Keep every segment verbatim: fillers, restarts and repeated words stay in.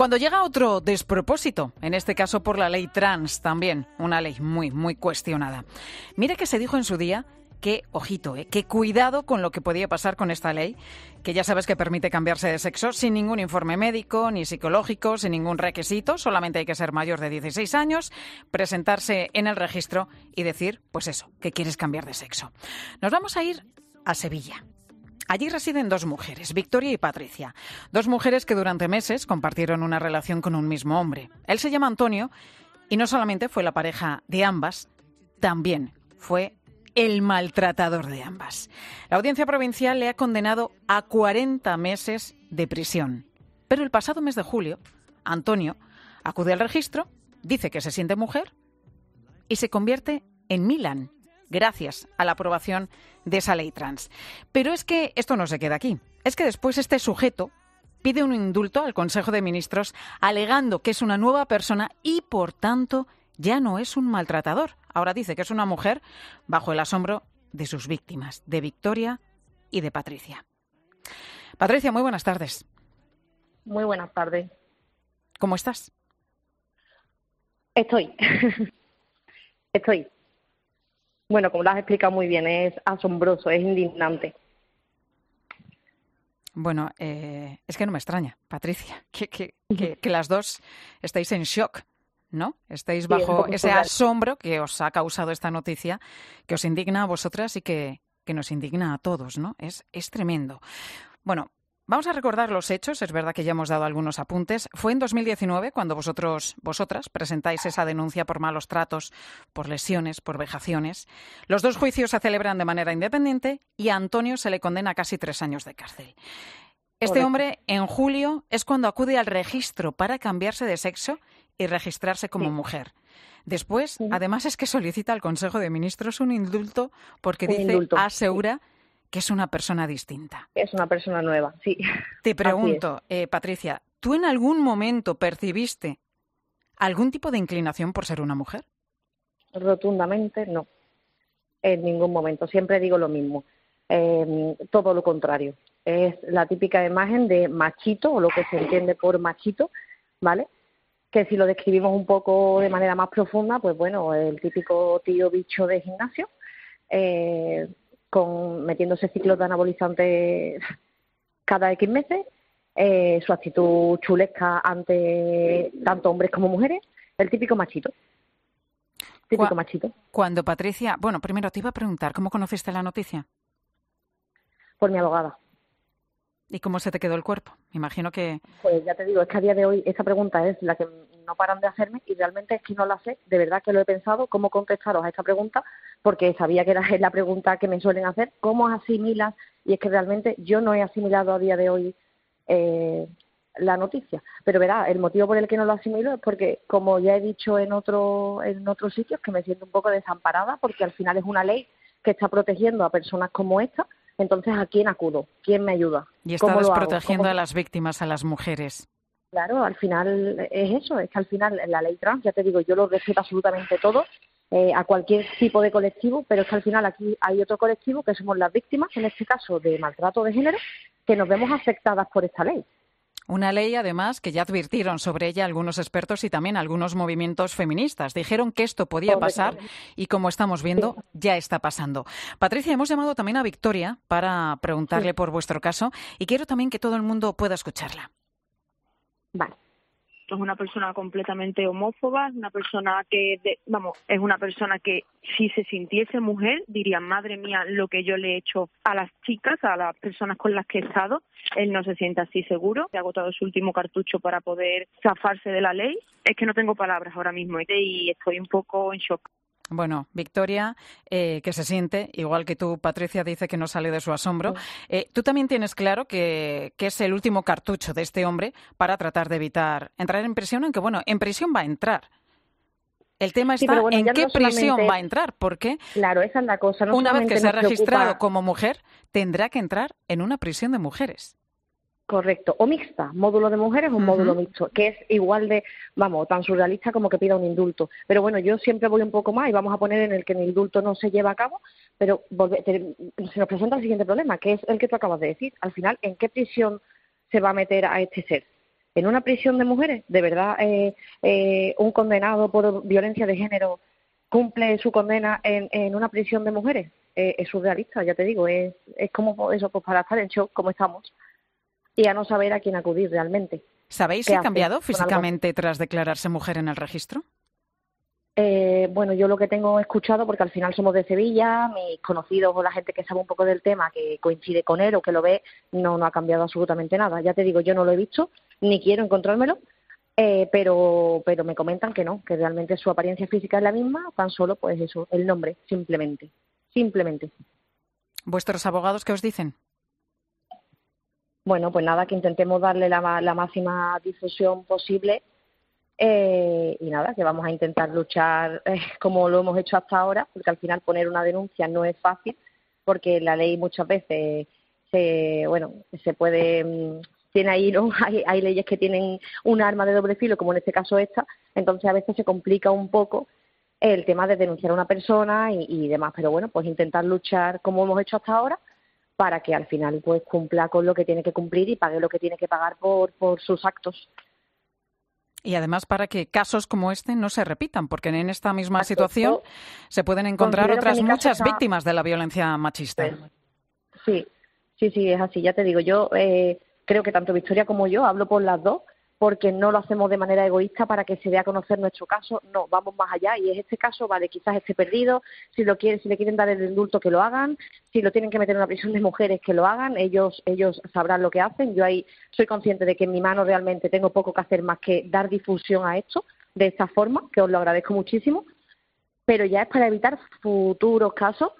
Cuando llega otro despropósito, en este caso por la ley trans también, una ley muy, muy cuestionada. Mira que se dijo en su día que, ojito, eh, que cuidado con lo que podía pasar con esta ley, que ya sabes que permite cambiarse de sexo sin ningún informe médico ni psicológico, sin ningún requisito, solamente hay que ser mayor de dieciséis años, presentarse en el registro y decir, pues eso, que quieres cambiar de sexo. Nos vamos a ir a Sevilla. Allí residen dos mujeres, Victoria y Patricia. Dos mujeres que durante meses compartieron una relación con un mismo hombre. Él se llama Antonio y no solamente fue la pareja de ambas, también fue el maltratador de ambas. La Audiencia Provincial le ha condenado a cuarenta meses de prisión. Pero el pasado mes de julio, Antonio acude al registro, dice que se siente mujer y se convierte en Milán, gracias a la aprobación de esa ley trans. Pero es que esto no se queda aquí. Es que después este sujeto pide un indulto al Consejo de Ministros alegando que es una nueva persona y, por tanto, ya no es un maltratador. Ahora dice que es una mujer bajo el asombro de sus víctimas, de Victoria y de Patricia. Patricia, muy buenas tardes. Muy buenas tardes. ¿Cómo estás? Estoy. Estoy. Bueno, como lo has explicado muy bien, es asombroso, es indignante. Bueno, eh, es que no me extraña, Patricia, que, que, que, que las dos estáis en shock, ¿no? Estáis bajo sí, es ese asombro que os ha causado esta noticia, que os indigna a vosotras y que, que nos indigna a todos, ¿no? Es, es tremendo. Bueno, vamos a recordar los hechos. Es verdad que ya hemos dado algunos apuntes. Fue en dos mil diecinueve cuando vosotros, vosotras presentáis esa denuncia por malos tratos, por lesiones, por vejaciones. Los dos juicios se celebran de manera independiente y a Antonio se le condena a casi tres años de cárcel. Este hombre, en julio, es cuando acude al registro para cambiarse de sexo y registrarse como mujer. Después, además, es que solicita al Consejo de Ministros un indulto porque dice, asegura que es una persona distinta. Es una persona nueva, sí. Te pregunto, eh, Patricia, ¿tú en algún momento percibiste algún tipo de inclinación por ser una mujer? Rotundamente no, en ningún momento. Siempre digo lo mismo, eh, todo lo contrario. Es la típica imagen de machito, o lo que se entiende por machito, ¿vale? Que si lo describimos un poco de manera más profunda, pues bueno, el típico tío bicho de gimnasio, eh... con metiéndose ciclos de anabolizantes cada X meses, eh, su actitud chulesca ante tanto hombres como mujeres, el típico machito. Típico Cu- machito. Cuando Patricia... Bueno, primero te iba a preguntar, ¿cómo conociste la noticia? Por mi abogada. ¿Y cómo se te quedó el cuerpo? Me imagino que... Pues ya te digo, es que a día de hoy esta pregunta es la que no paran de hacerme y realmente es que no la sé. De verdad que lo he pensado, cómo contestaros a esta pregunta, porque sabía que era la pregunta que me suelen hacer. ¿Cómo asimilas? Y es que realmente yo no he asimilado a día de hoy eh, la noticia. Pero verá, el motivo por el que no lo asimilo es porque, como ya he dicho en otro, en otros sitios, que me siento un poco desamparada, porque al final es una ley que está protegiendo a personas como esta. Entonces, ¿a quién acudo? ¿Quién me ayuda? Y está desprotegiendo a las víctimas, a las mujeres. Claro, al final es eso, es que al final la ley trans, ya te digo, yo lo respeto absolutamente todo, eh, a cualquier tipo de colectivo, pero es que al final aquí hay otro colectivo que somos las víctimas, en este caso de maltrato de género, que nos vemos afectadas por esta ley. Una ley, además, que ya advirtieron sobre ella algunos expertos y también algunos movimientos feministas. Dijeron que esto podía pasar y, como estamos viendo, ya está pasando. Patricia, hemos llamado también a Victoria para preguntarle por vuestro caso y quiero también que todo el mundo pueda escucharla. Vale. Es una persona completamente homófoba, es una persona que, de, vamos, es una persona que si se sintiese mujer diría, madre mía, lo que yo le he hecho a las chicas, a las personas con las que he estado, él no se siente así seguro, se ha agotado su último cartucho para poder zafarse de la ley. Es que no tengo palabras ahora mismo y estoy un poco en shock. Bueno, Victoria, eh, que se siente, igual que tú, Patricia, dice que no sale de su asombro. Eh, tú también tienes claro que, que es el último cartucho de este hombre para tratar de evitar entrar en prisión, aunque bueno, en prisión va a entrar. El tema está sí, bueno, en qué no prisión solamente... va a entrar, porque claro, esa es la cosa. No una vez que se ha registrado preocupa... como mujer, tendrá que entrar en una prisión de mujeres. Correcto, o mixta, módulo de mujeres o uh-huh. módulo mixto, que es igual de, vamos, tan surrealista como que pida un indulto. Pero bueno, yo siempre voy un poco más y vamos a poner en el que el indulto no se lleva a cabo, pero volve, te, se nos presenta el siguiente problema, que es el que tú acabas de decir. Al final, ¿en qué prisión se va a meter a este ser? en una prisión de mujeres. De verdad, eh, eh, un condenado por violencia de género cumple su condena en, en una prisión de mujeres. Eh, es surrealista, ya te digo, es, es como eso, pues para estar en shock como estamos y a no saber a quién acudir realmente. ¿Sabéis si ha cambiado físicamente tras declararse mujer en el registro? Eh, bueno, yo lo que tengo escuchado, porque al final somos de Sevilla, mis conocidos o la gente que sabe un poco del tema, que coincide con él o que lo ve, no, no ha cambiado absolutamente nada. Ya te digo, yo no lo he visto, ni quiero encontrármelo, eh, pero, pero me comentan que no, que realmente su apariencia física es la misma, tan solo pues eso, el nombre, simplemente, simplemente. ¿Vuestros abogados qué os dicen? Bueno, pues nada, que intentemos darle la, la máxima difusión posible. Eh, y nada, que vamos a intentar luchar eh, como lo hemos hecho hasta ahora, porque al final poner una denuncia no es fácil, porque la ley muchas veces se, bueno, se puede, tiene ahí, ¿no? Hay, hay leyes que tienen un arma de doble filo, como en este caso esta, entonces a veces se complica un poco el tema de denunciar a una persona y, y demás, pero bueno, pues intentar luchar como hemos hecho hasta ahora, para que al final pues cumpla con lo que tiene que cumplir y pague lo que tiene que pagar por, por sus actos. Y además para que casos como este no se repitan, porque en esta misma situación se pueden encontrar otras muchas víctimas de la violencia machista. Sí, sí, sí, es así. Ya te digo, yo eh, creo que tanto Victoria como yo, hablo por las dos, porque no lo hacemos de manera egoísta para que se dé a conocer nuestro caso. No, vamos más allá y es este caso, vale, quizás esté perdido. Si lo quieren, si le quieren dar el indulto, que lo hagan. Si lo tienen que meter en una prisión de mujeres, que lo hagan. Ellos ellos sabrán lo que hacen. Yo ahí soy consciente de que en mi mano realmente tengo poco que hacer más que dar difusión a esto, de esta forma, que os lo agradezco muchísimo. Pero ya es para evitar futuros casos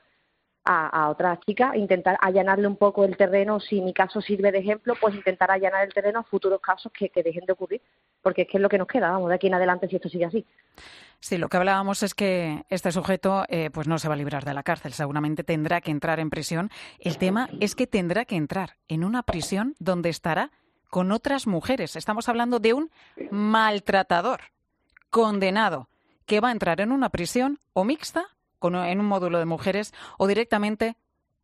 a, a otras chicas, intentar allanarle un poco el terreno. Si mi caso sirve de ejemplo, pues intentar allanar el terreno a futuros casos que, que dejen de ocurrir, porque es que es lo que nos queda, vamos, de aquí en adelante si esto sigue así. Sí, lo que hablábamos es que este sujeto eh, pues no se va a librar de la cárcel, seguramente tendrá que entrar en prisión. El tema es que tendrá que entrar en una prisión donde estará con otras mujeres. Estamos hablando de un maltratador condenado que va a entrar en una prisión o mixta, con, en un módulo de mujeres, o directamente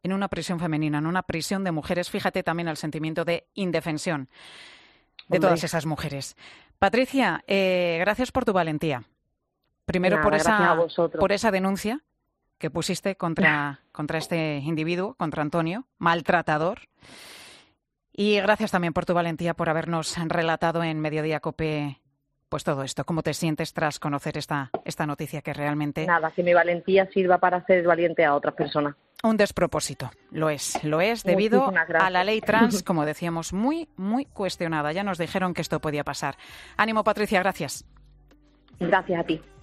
en una prisión femenina, en una prisión de mujeres. Fíjate también al sentimiento de indefensión de todas esas mujeres. Patricia, eh, gracias por tu valentía. Primero, Nada, por esa por esa denuncia que pusiste contra, contra este individuo, contra Antonio, maltratador. Y gracias también por tu valentía, por habernos relatado en Mediodía COPE pues todo esto. ¿Cómo te sientes tras conocer esta, esta noticia que realmente... Nada, que mi valentía sirva para ser valiente a otras personas. Un despropósito, lo es, lo es debido a la ley trans, como decíamos, muy, muy cuestionada. Ya nos dijeron que esto podía pasar. Ánimo, Patricia, gracias. Gracias a ti.